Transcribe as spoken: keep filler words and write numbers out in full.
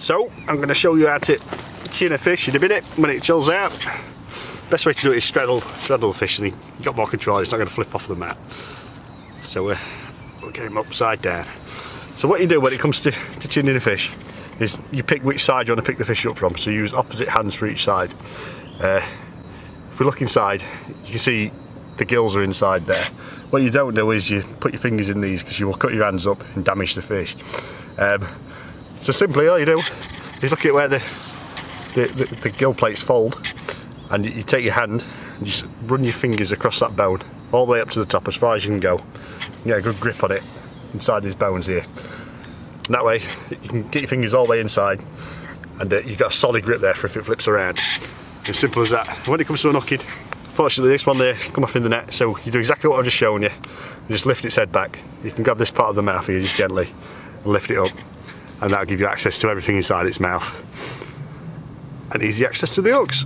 So I'm going to show you how to chin a fish in a minute when it chills out. Best way to do it is straddle, straddle the fish, and you've got more control. It's not going to flip off the mat. So uh, we'll get him upside down. So what you do when it comes to, to chinning a fish is you pick which side you want to pick the fish up from. So you use opposite hands for each side. Uh, if we look inside, you can see the gills are inside there. What you don't do is you put your fingers in these, because you will cut your hands up and damage the fish. Um, so simply all you do is look at where the, the, the, the gill plates fold, and you take your hand and just run your fingers across that bone all the way up to the top as far as you can go. You get a good grip on it inside these bones here. And that way you can get your fingers all the way inside, and uh, you've got a solid grip there for if it flips around. As simple as that. When it comes to an hooked, fortunately this one there come off in the net, so you do exactly what I've just shown you. You just lift its head back. You can grab this part of the mouth here just gently and lift it up, and that'll give you access to everything inside its mouth and easy access to the hooks.